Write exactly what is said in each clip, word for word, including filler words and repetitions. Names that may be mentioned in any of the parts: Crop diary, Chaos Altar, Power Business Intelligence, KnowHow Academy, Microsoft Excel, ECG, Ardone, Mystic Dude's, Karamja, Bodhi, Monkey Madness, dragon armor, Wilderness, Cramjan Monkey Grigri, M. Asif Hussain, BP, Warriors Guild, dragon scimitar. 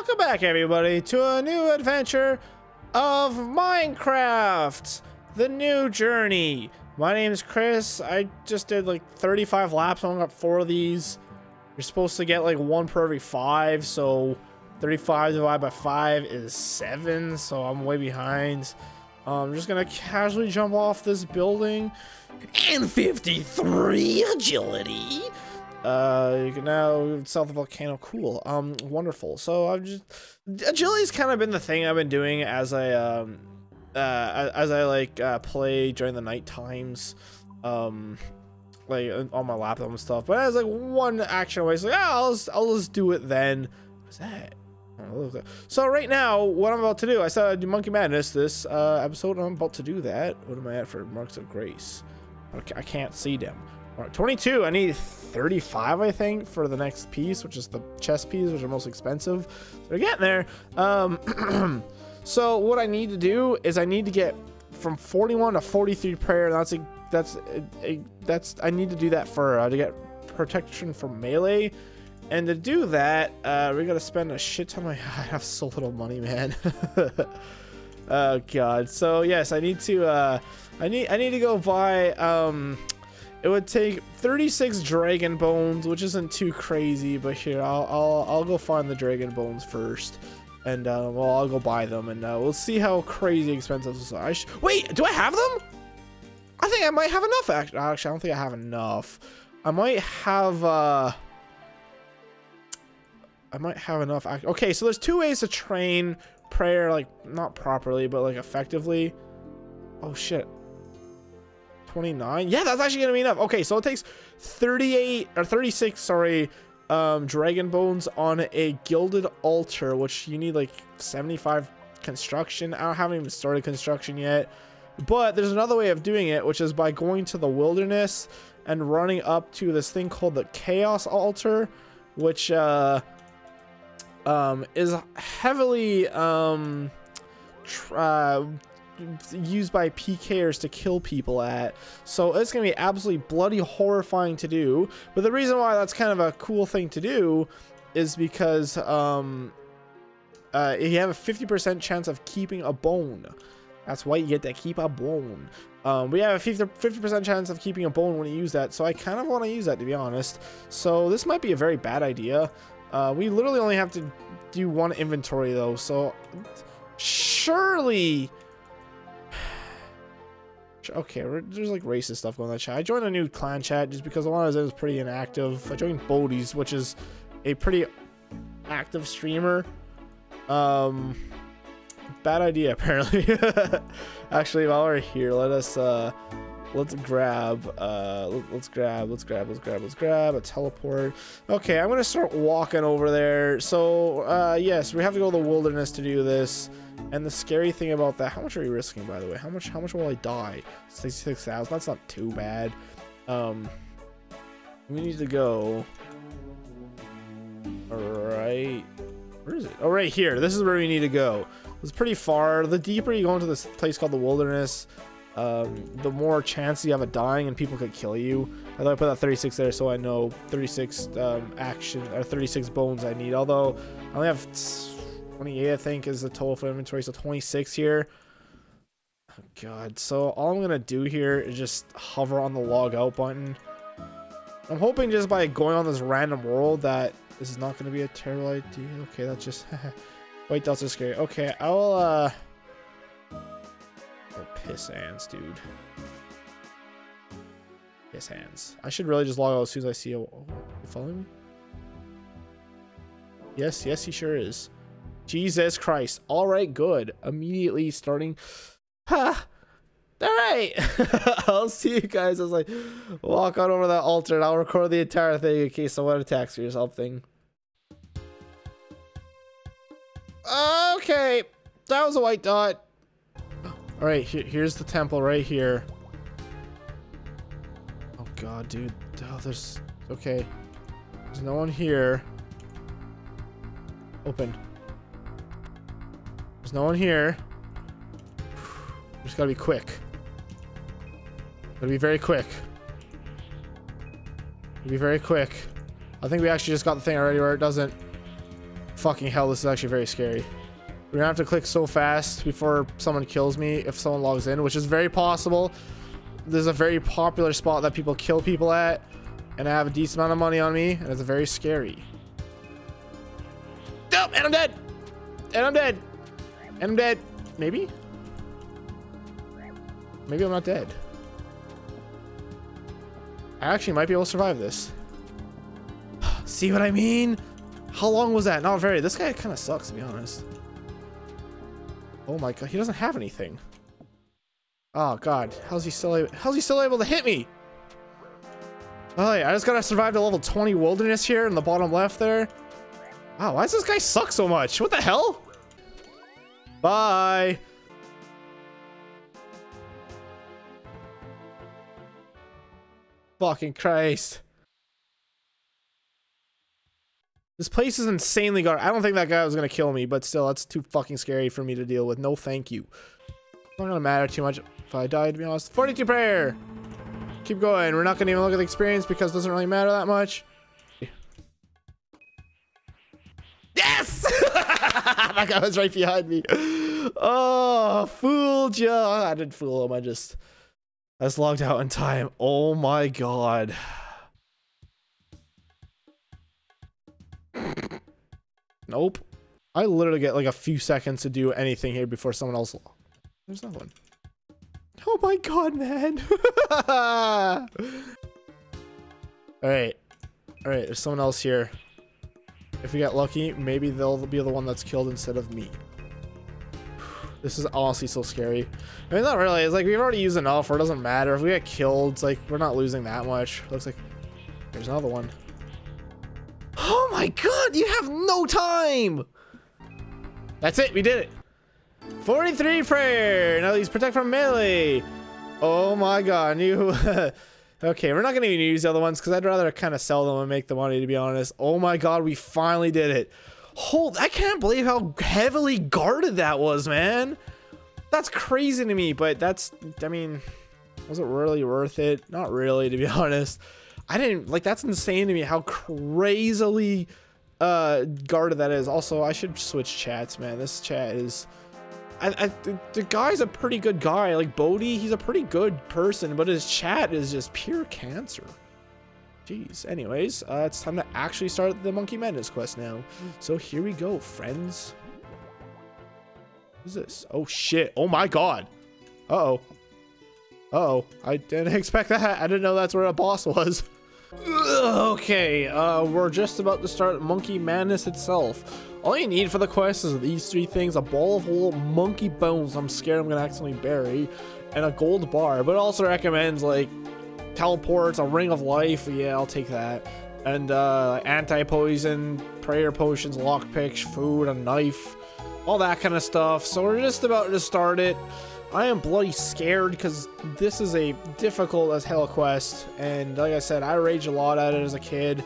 Welcome back, everybody, to a new adventure of Minecraft, the new journey. My name is Chris. I just did like thirty-five laps. I got four of these. You're supposed to get like one per every five, so thirty-five divided by five is seven, so I'm way behind. I'm um, just gonna casually jump off this building. And fifty-three agility. Uh, you can now sell the volcano. Cool. Um, wonderful. So I've just agility's kind of been the thing I've been doing as I um, uh, as I like uh, play during the night times, um, like on my laptop and stuff. But as like one action away, it's like, ah, I'll just, I'll just do it then. What's that? So right now, what I'm about to do, I said I do Monkey Madness this uh, episode. And I'm about to do that. What am I at for Marks of Grace? Okay, I can't see them. twenty-two. I need thirty-five, I think, for the next piece, which is the chest piece, which are most expensive. They're getting there. Um, so what I need to do is I need to get from forty-one to forty-three prayer. That's a, that's a, a, that's I need to do that for uh, to get protection from melee, and to do that, uh, we gotta spend a shit ton of. I have so little money, man. Oh God. So yes, I need to. Uh, I need. I need to go buy. Um, It would take thirty-six dragon bones, which isn't too crazy, but here, I'll, I'll, I'll go find the dragon bones first, and, uh, well, I'll go buy them, and, uh, we'll see how crazy expensive this is. I sh Wait, do I have them? I think I might have enough, actually. Actually, I don't think I have enough. I might have, uh... I might have enough. Okay, so there's two ways to train prayer, like, not properly, but, like, effectively. Oh, shit. twenty-nine. Yeah, that's actually gonna be enough. Okay, so it takes thirty-eight or thirty-six, sorry, um, dragon bones on a gilded altar, which you need like seventy-five construction. I haven't even started construction yet, but there's another way of doing it, which is by going to the wilderness and running up to this thing called the Chaos Altar, which uh, um, is heavily um, uh, used by P Kers to kill people at, so it's gonna be absolutely bloody horrifying to do. But the reason why that's kind of a cool thing to do is because um uh you have a fifty percent chance of keeping a bone. That's why you get to keep a bone. Um we have a fifty percent chance of keeping a bone when you use that, so I kind of want to use that, to be honest. So this might be a very bad idea. Uh we literally only have to do one inventory though, so surely. Okay, we're, there's like racist stuff going on in that chat. I joined a new clan chat just because the one I was in was pretty inactive. I joined Bodhi's, which is a pretty active streamer. Um, bad idea apparently. Actually, while we're here, let us uh, let's grab uh, let's grab let's grab let's grab let's grab a teleport. Okay, I'm gonna start walking over there. So uh, yes, we have to go to the wilderness to do this. And the scary thing about that, how much are you risking, by the way? How much how much will I die? sixty-six thousand, that's not too bad. Um, we need to go. Alright. Where is it? Oh, right here. This is where we need to go. It's pretty far. The deeper you go into this place called the wilderness, um, the more chance you have of dying and people could kill you. I thought I put that thirty-six there so I know thirty-six um, action, or thirty-six bones I need. Although, I only have twenty-eight, I think, is the total for inventory, so twenty-six here. Oh God, so all I'm gonna do here is just hover on the log out button. I'm hoping just by going on this random world that this is not gonna be a terrible idea. Okay, that's just white dots are scary. Okay, I'll uh oh, piss hands, dude. Piss hands. I should really just log out as soon as I see a. Oh, you following me? Yes, yes, he sure is. Jesus Christ. All right, good. Immediately starting. Ha! All right. I'll see you guys as I walk on over that altar, and I'll record the entire thing in case someone attacks me or something. Okay. That was a white dot. All right, here, here's the temple right here. Oh, God, dude. Oh, there's... Okay. There's no one here. Open. There's no one here. We just gotta be quick. Gotta be very quick. Gotta be very quick. I think we actually just got the thing already where it doesn't. Fucking hell, this is actually very scary. We're gonna have to click so fast before someone kills me if someone logs in, which is very possible. There's a very popular spot that people kill people at, and I have a decent amount of money on me, and it's very scary. Oh, and I'm dead! And I'm dead! And I'm dead. Maybe? Maybe I'm not dead. I actually might be able to survive this. See what I mean? How long was that? Not very. This guy kind of sucks, to be honest. Oh my god, he doesn't have anything. Oh god, how's he still able, how's he still able to hit me? Oh yeah, I just gotta survive to level twenty wilderness here in the bottom left there. Wow, why does this guy suck so much? What the hell? Bye. Fucking Christ. This place is insanely garbage. I don't think that guy was gonna kill me, but still, that's too fucking scary for me to deal with. No thank you. It's not gonna matter too much if I die, to be honest. forty-two prayer! Keep going. We're not gonna even look at the experience because it doesn't really matter that much. Yes! That guy was right behind me. Oh, fooled ya. I didn't fool him. I just... I just logged out in time. Oh my god. Nope. I literally get like a few seconds to do anything here before someone else. There's no one. Oh my god, man. Alright. Alright, there's someone else here. If we get lucky, maybe they'll be the one that's killed instead of me. This is honestly so scary. I mean, not really. It's like we've already used enough, or it doesn't matter. If we get killed, it's like we're not losing that much. Looks like there's another one. Oh my god, you have no time! That's it, we did it. forty-three prayer! Now these protect from melee. Oh my god, new. Okay, we're not gonna even use the other ones because I'd rather kind of sell them and make the money, to be honest. Oh my god, we finally did it. Hold, I can't believe how heavily guarded that was, man. That's crazy to me, but that's, I mean, was it really worth it? Not really, to be honest. I didn't, like, that's insane to me how crazily uh, guarded that is. Also, I should switch chats, man. This chat is, I, I, the, the guy's a pretty good guy. Like, Bodhi, he's a pretty good person, but his chat is just pure cancer. Jeez. Anyways, uh, it's time to actually start the Monkey Madness quest now. So here we go, friends. What is this? Oh, shit. Oh, my God. Uh-oh. Uh-oh. I didn't expect that. I didn't know that's where a boss was. Okay, uh, we're just about to start Monkey Madness itself. All you need for the quest is these three things. A ball of little monkey bones I'm scared I'm going to accidentally bury. And a gold bar. But it also recommends, like... teleports, a ring of life, yeah, I'll take that. And uh, anti-poison, prayer potions, lockpicks, food, a knife, all that kind of stuff. So we're just about to start it. I am bloody scared because this is a difficult as hell quest. And like I said, I raged a lot at it as a kid.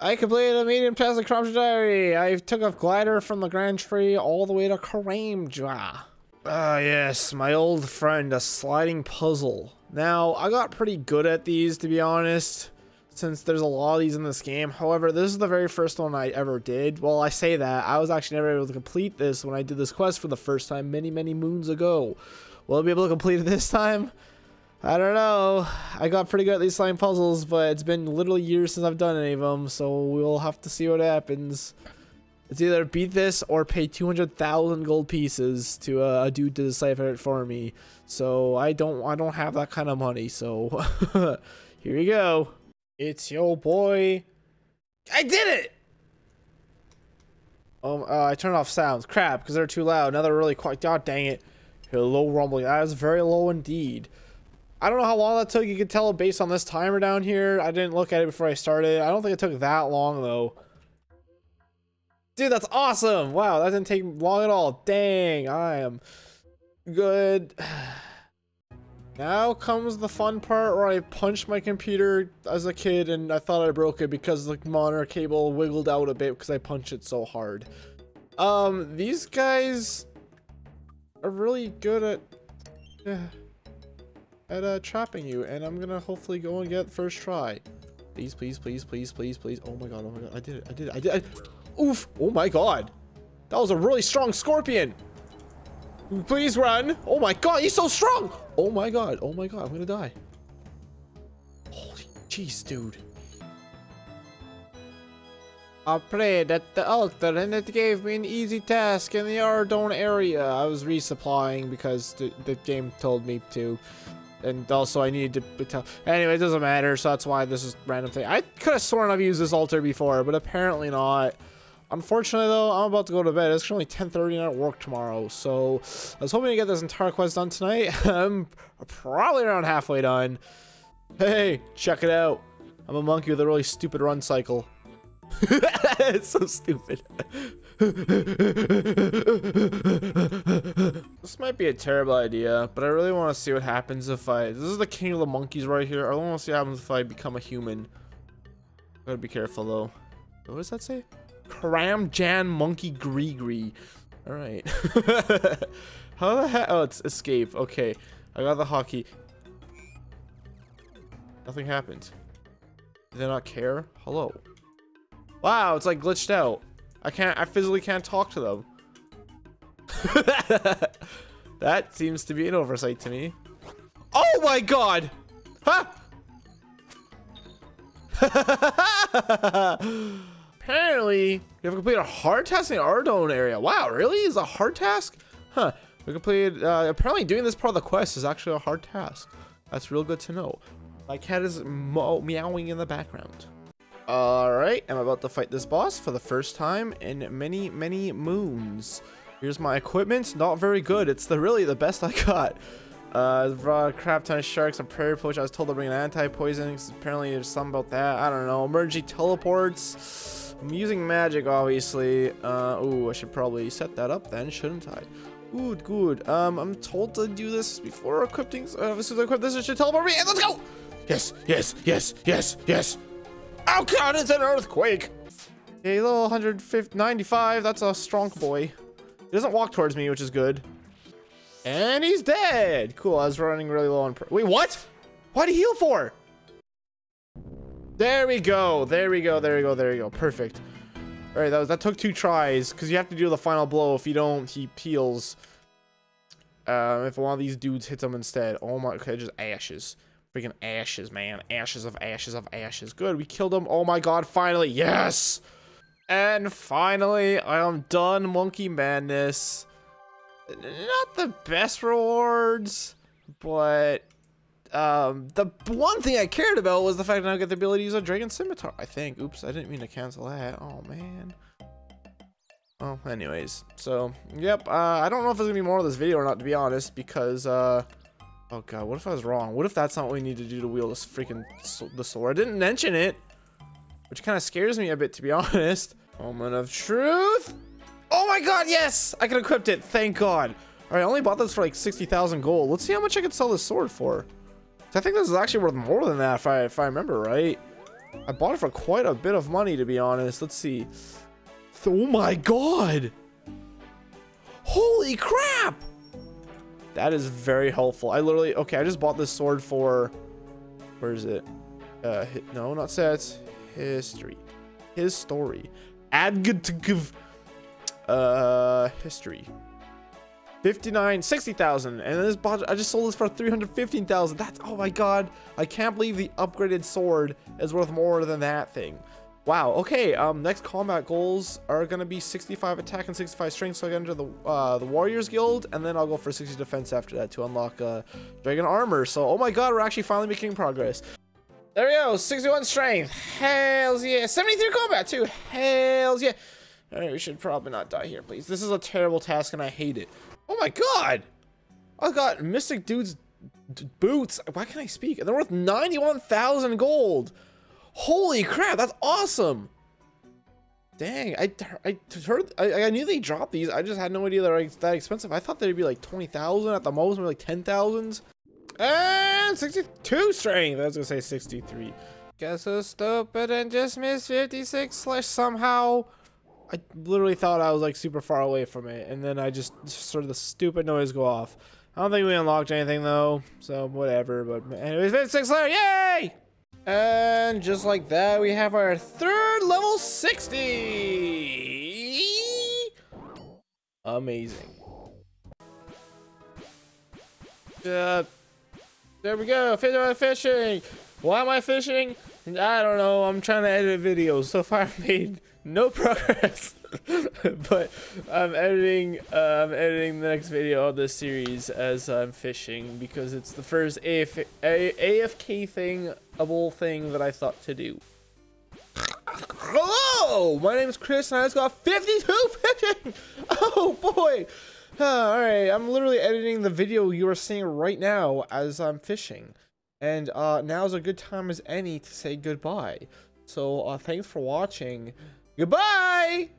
I completed a medium test at Crop diary. I took a glider from the Grand Tree all the way to Karamja. Ah, uh, yes, my old friend, a sliding puzzle. Now, I got pretty good at these, to be honest, since there's a lot of these in this game. However, this is the very first one I ever did. Well, I say that. I was actually never able to complete this when I did this quest for the first time many, many moons ago. Will I be able to complete it this time? I don't know. I got pretty good at these slime puzzles, but it's been literally years since I've done any of them, so we'll have to see what happens. It's either beat this or pay two hundred thousand gold pieces to a dude to decipher it for me. So I don't I don't have that kind of money, so here we go. It's yo boy. I did it. Um uh, I turned off sounds. Crap, because they're too loud. Now they're really quiet. God dang it. Hello rumbling. That was very low indeed. I don't know how long that took. You can tell based on this timer down here. I didn't look at it before I started. I don't think it took that long though. Dude, that's awesome. Wow, that didn't take long at all. Dang, I am good. Now comes the fun part where I punched my computer as a kid and I thought I broke it because the monitor cable wiggled out a bit because I punched it so hard. Um, these guys are really good at uh, at uh, trapping you, and I'm gonna hopefully go and get first try. Please, please, please, please, please, please. Oh my god! Oh my god! I did it! I did it! I did it! I Oof. Oh my god. That was a really strong scorpion. Please run. Oh my god, he's so strong. Oh my god. Oh my god, I'm gonna die. Holy jeez, dude. I prayed at the altar and it gave me an easy task in the Ardone area. I was resupplying because the, the game told me to. And also I needed to tell. Anyway, it doesn't matter, so that's why this is a random thing. I could have sworn I've used this altar before, but apparently not. Unfortunately though, I'm about to go to bed. It's currently ten thirty and I work tomorrow. So I was hoping to get this entire quest done tonight. I'm probably around halfway done. Hey, check it out. I'm a monkey with a really stupid run cycle. It's so stupid. This might be a terrible idea, but I really want to see what happens if I... This is the king of the monkeys right here. I want to see what happens if I become a human. Gotta be careful, though. What does that say? Cramjan Monkey Grigri. Alright. How the heck... Oh, it's escape. Okay. I got the hockey. Nothing happened. Did they not care? Hello. Wow, it's like glitched out. I can't, I physically can't talk to them. That seems to be an oversight to me. Oh my god! Huh? Apparently, you have completed a hard task in the Ardone area. Wow, really? Is a hard task? Huh. We completed, uh, apparently doing this part of the quest is actually a hard task. That's real good to know. My cat is mo meowing in the background. Alright, I'm about to fight this boss for the first time in many, many moons. Here's my equipment. Not very good. It's the really the best I got. Uh, brought a crap ton of sharks, a prairie poach. I was told to bring an anti-poison. Apparently there's something about that. I don't know. Emergency teleports. I'm using magic, obviously. Uh, ooh, I should probably set that up then, shouldn't I? Good, good. Um, I'm told to do this before equipping. Uh, as soon as I equip this, it should teleport me. And let's go! Yes, yes, yes, yes, yes. Oh god, it's an earthquake! A little one hundred ninety-five, that's a strong boy. He doesn't walk towards me, which is good. And he's dead! Cool, I was running really low on... Wait, what? Why'd he heal for? There we go, there we go, there we go, there we go. Perfect. Alright, that was that took two tries, because you have to do the final blow. If you don't, he heals. Um, if one of these dudes hits him instead. Oh my... Okay, just ashes. Freaking ashes, man. Ashes of ashes of ashes. Good, we killed him. Oh my god, finally. Yes! And finally, I am done Monkey Madness. Not the best rewards, but... Um, the one thing I cared about was the fact that I get the ability to use a dragon scimitar, I think. Oops, I didn't mean to cancel that. Oh, man. Oh, anyways. So, yep. Uh, I don't know if there's gonna be more of this video or not, to be honest, because, uh... Oh god, what if I was wrong? What if that's not what we need to do to wield this freaking the sword? I didn't mention it, which kind of scares me a bit, to be honest. Moment of truth. Oh my god, yes! I could have equipped it, thank god. All right, I only bought this for like sixty thousand gold. Let's see how much I could sell this sword for. I think this is actually worth more than that, if I, if I remember right. I bought it for quite a bit of money, to be honest. Let's see. Oh my god! Holy crap! That is very helpful. I literally... Okay, I just bought this sword for... Where is it? Uh, hit, no, not sets. History. His story. Adgative. Uh, history. fifty-nine, sixty thousand. And this bought... I just sold this for three hundred fifteen thousand. That's... Oh my god. I can't believe the upgraded sword is worth more than that thing. Wow. Okay, um, next combat goals are going to be sixty-five attack and sixty-five strength, so I get into the, uh, the Warriors Guild, and then I'll go for sixty defense after that to unlock, uh, dragon armor. So, oh my god, we're actually finally making progress. There we go, sixty-one strength, hells yeah, seventy-three combat too, hells yeah. Alright, we should probably not die here, please. This is a terrible task, and I hate it. Oh my god! I got Mystic Dude's boots. Why can't I speak? They're worth ninety-one thousand gold! Holy crap, that's awesome! Dang, I I heard I, I knew they dropped these. I just had no idea they were that expensive. I thought they'd be like twenty thousand at the most, maybe like ten thousand. And sixty-two strength. I was gonna say sixty-three. Guess who's stupid and just missed fifty-six slash somehow. I literally thought I was like super far away from it, and then I just sort of the stupid noise go off. I don't think we unlocked anything though, so whatever. But anyways, fifty-six slayer, yay! And just like that, we have our third level sixty! Amazing. Uh, there we go, fishing! Why am I fishing? I don't know, I'm trying to edit videos. So far I've made no progress. But I'm editing uh, I'm editing the next video of this series as I'm fishing, because it's the first A F A A F K thing of all thing that I thought to do. Hello, my name is Chris and I just got fifty-two fishing. Oh boy. Uh, all right, I'm literally editing the video you are seeing right now as I'm fishing, and uh, now's a good time as any to say goodbye. So uh, thanks for watching. Goodbye.